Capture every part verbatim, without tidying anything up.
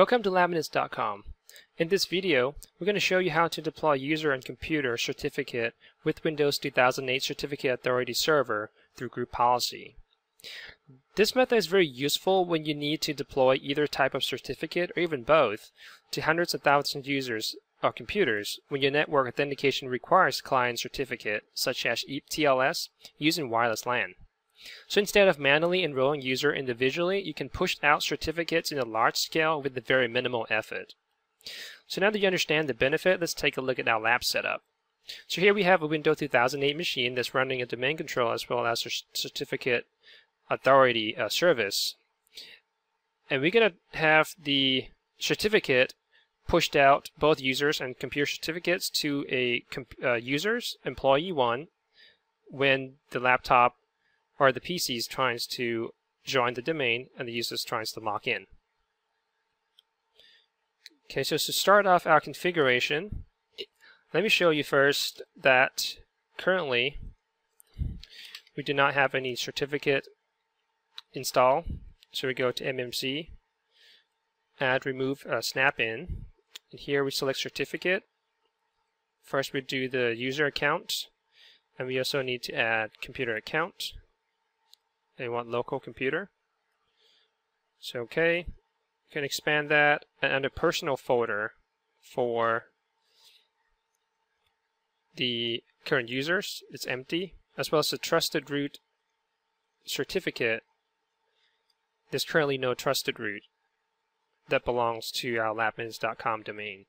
Welcome to LabMinutes dot com. In this video, we're going to show you how to deploy user and computer certificate with Windows two thousand eight Certificate Authority Server through Group Policy. This method is very useful when you need to deploy either type of certificate, or even both, to hundreds of thousands of users or computers when your network authentication requires client certificate, such as E A P T L S, using wireless LAN. So instead of manually enrolling user individually, you can push out certificates in a large scale with the very minimal effort. So now that you understand the benefit, let's take a look at our lab setup. So here we have a Windows two thousand eight machine that's running a domain controller as well as a certificate authority uh, service. And we're going to have the certificate pushed out, both users and computer certificates, to a uh, user's employee one when the laptop or the P C is trying to join the domain and the user is trying to log in. Okay, so to start off our configuration, let me show you first that currently we do not have any certificate install. So we go to M M C, add, remove, uh, snap in, and here we select certificate. First we do the user account, and we also need to add computer account. They want local computer. So okay, you can expand that, and under personal folder for the current users, it's empty, as well as the trusted root certificate. There's currently no trusted root that belongs to our LabMinutes dot com domain,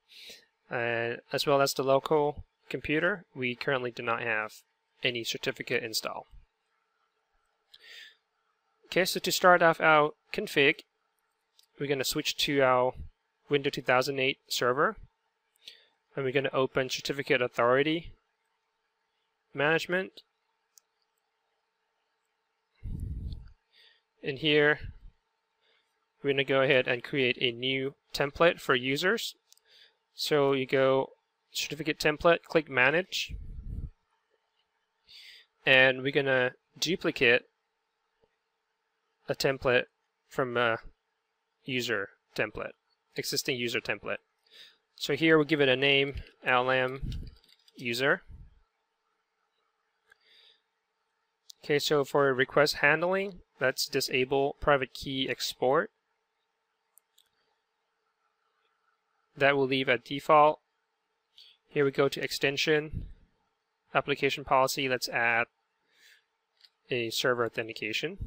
uh, as well as the local computer. We currently do not have any certificate install. Okay, so to start off our config, we're going to switch to our Windows two thousand eight server, and we're going to open Certificate Authority Management. And here, we're going to go ahead and create a new template for users. So you go Certificate Template, click Manage, and we're going to duplicate a template from a user template, existing user template. So here we'll give it a name, L M user. Okay, so for request handling, let's disable private key export. That will leave at default. Here we go to extension, application policy, let's add a server authentication.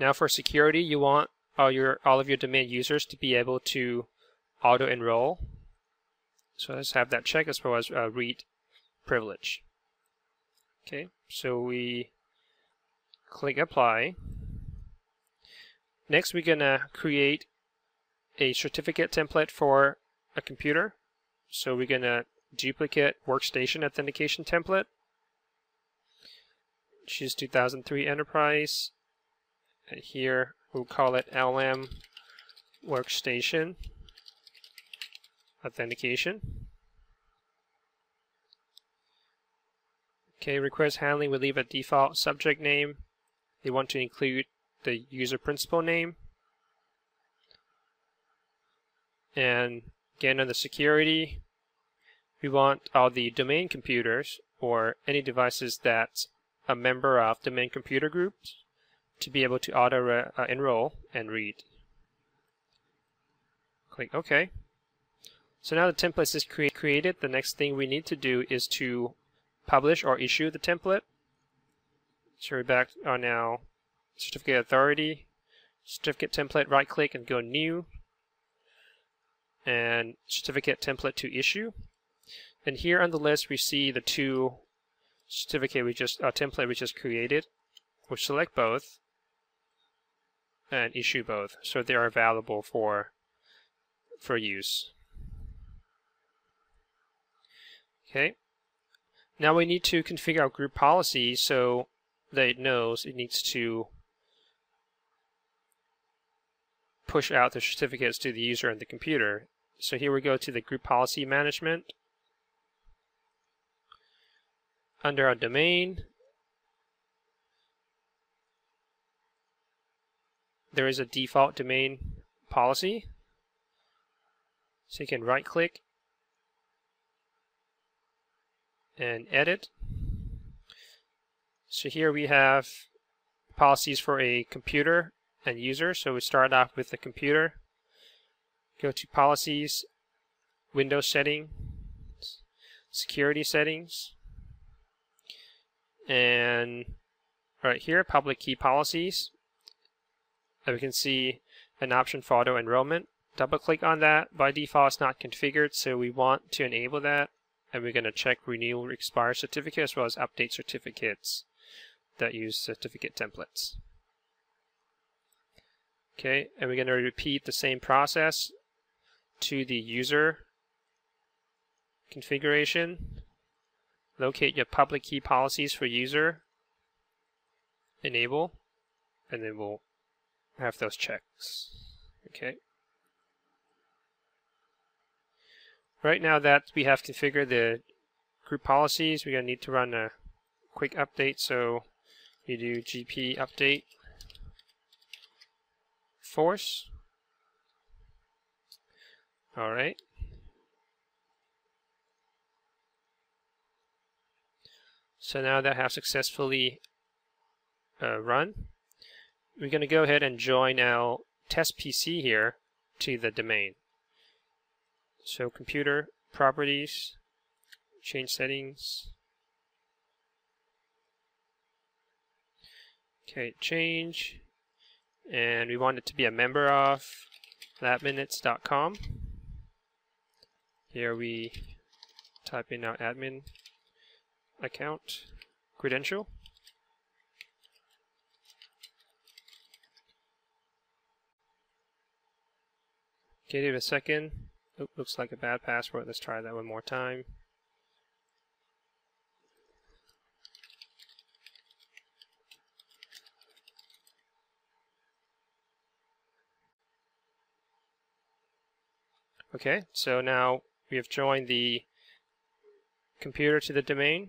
Now for security, you want all your all of your domain users to be able to auto-enroll. So let's have that check, as well as uh, read privilege. Okay, so we click apply. Next, we're gonna create a certificate template for a computer. So we're gonna duplicate workstation authentication template. Choose two thousand three Enterprise. And here we'll call it L M Workstation Authentication. Okay, request handling will leave a default subject name. They want to include the user principal name. And again, under security, we want all the domain computers, or any devices that's a member of domain computer groups, to be able to auto uh, enroll and read. Click OK. So now the template is cre created. The next thing we need to do is to publish or issue the template. So we're back on our certificate authority, certificate template, right click and go new, and certificate template to issue. And here on the list we see the two certificate we just uh, template we just created. We'll select both and issue both, so they are available for for use. Okay, now we need to configure our group policy so that it knows it needs to push out the certificates to the user and the computer. So here we go to the group policy management. Under our domain, there is a default domain policy. So you can right click and edit. So here we have policies for a computer and user. So we start off with the computer. Go to policies, Windows setting, security settings, and right here, public key policies. And we can see an option for auto enrollment. Double click on that. By default, it's not configured, so we want to enable that. And we're going to check renew or expire certificate as well as update certificates that use certificate templates. Okay, and we're going to repeat the same process to the user configuration. Locate your public key policies for user, enable, and then we'll have those checks. Okay. Right now that we have configured the group policies, we're going to need to run a quick update. So you do G P update force. All right. So now that has successfully uh, run, we're going to go ahead and join our test P C here to the domain. So computer, properties, change settings. Okay, change. And we want it to be a member of lab minutes dot com. Here we type in our admin account credential. Give it a second. Oop, looks like a bad password. Let's try that one more time. Okay, so now we have joined the computer to the domain.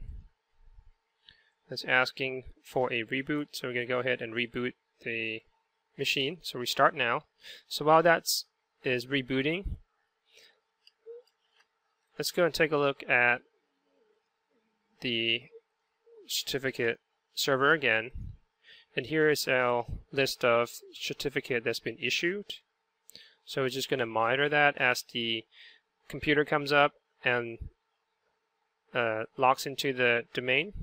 It's asking for a reboot, so we're going to go ahead and reboot the machine. So restart now. So while that is rebooting, let's go and take a look at the certificate server again. And here is our list of certificate that's been issued. So we're just going to monitor that as the computer comes up and uh, logs into the domain.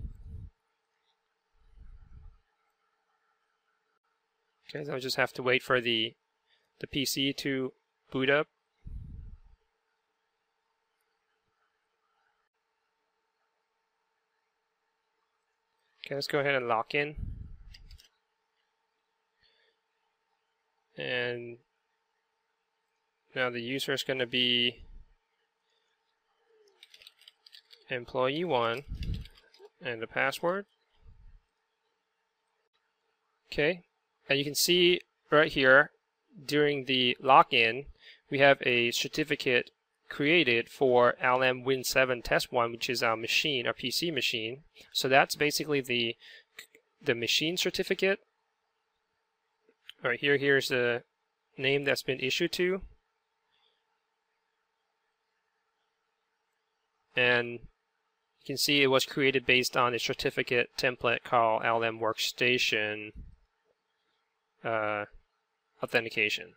Okay, so I'll just have to wait for the, the P C to boot up. Okay, let's go ahead and lock in. And now the user is going to be employee one and the password. Okay, and you can see right here during the login, we have a certificate created for L M Win seven Test one, which is our machine, our P C machine. So that's basically the the machine certificate. All right, here here's the name that's been issued to. And you can see it was created based on a certificate template called L M Workstation uh, Authentication.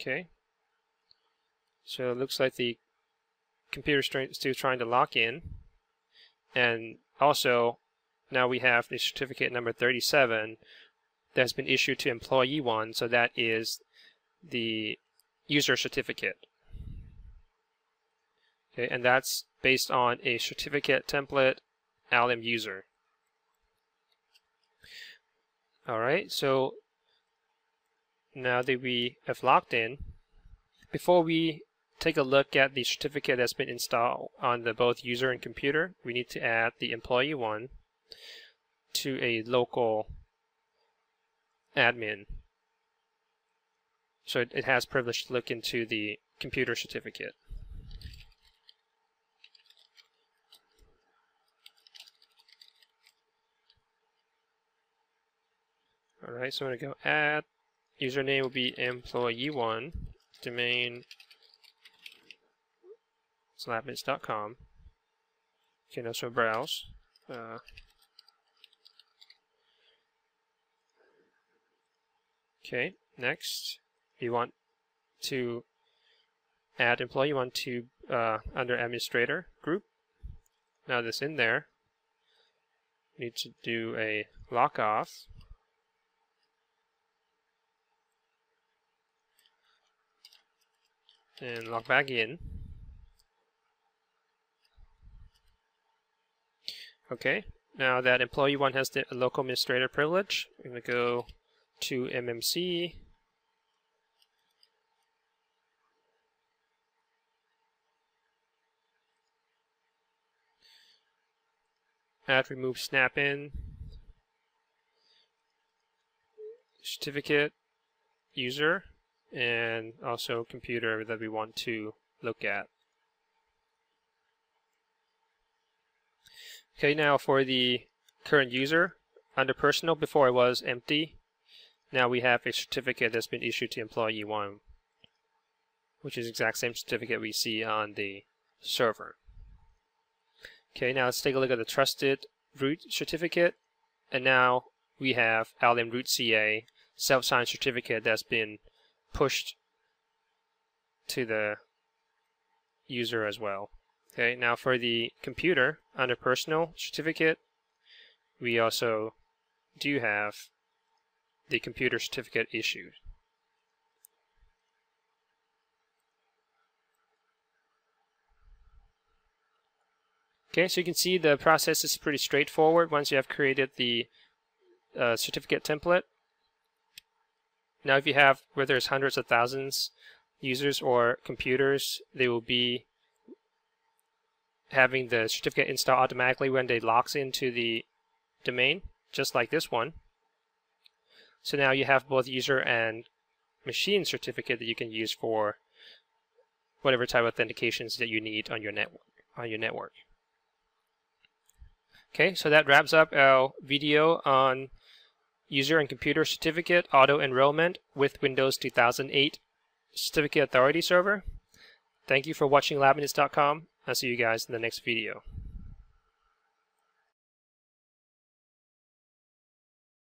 Okay, so it looks like the computer is still trying to lock in, and also now we have the certificate number thirty-seven that's been issued to employee one, so that is the user certificate. Okay, and that's based on a certificate template, L M user. All right, so now that we have logged in, before we take a look at the certificate that's been installed on the both user and computer, we need to add the employee one to a local admin, so it, it has privilege to look into the computer certificate. Alright, so I'm going to go at, username will be employee one, domain is LabMinutes dot com. You can also browse. Uh, okay, next, you want to add employee one to uh, under administrator group. Now this in there, you need to do a lock off. And log back in. Okay, now that employee one has the local administrator privilege, I'm going to go to M M C. Add remove snap in. Certificate user. And also computer that we want to look at. Okay, now for the current user, under personal before it was empty, now we have a certificate that's been issued to employee one, which is the exact same certificate we see on the server. Okay, now let's take a look at the trusted root certificate, and now we have LMRootCA self-signed certificate that's been pushed to the user as well. Okay, now for the computer, under personal certificate, we also do have the computer certificate issued. Okay, so you can see the process is pretty straightforward once you have created the uh, certificate template. Now if you have, whether there's hundreds of thousands users or computers, they will be having the certificate install automatically when they logs into the domain, just like this one. So now you have both user and machine certificate that you can use for whatever type of authentications that you need on your network. On your network. Okay, so that wraps up our video on User and Computer Certificate Auto Enrollment with Windows two thousand eight Certificate Authority Server. Thank you for watching LabMinutes dot com. I'll see you guys in the next video.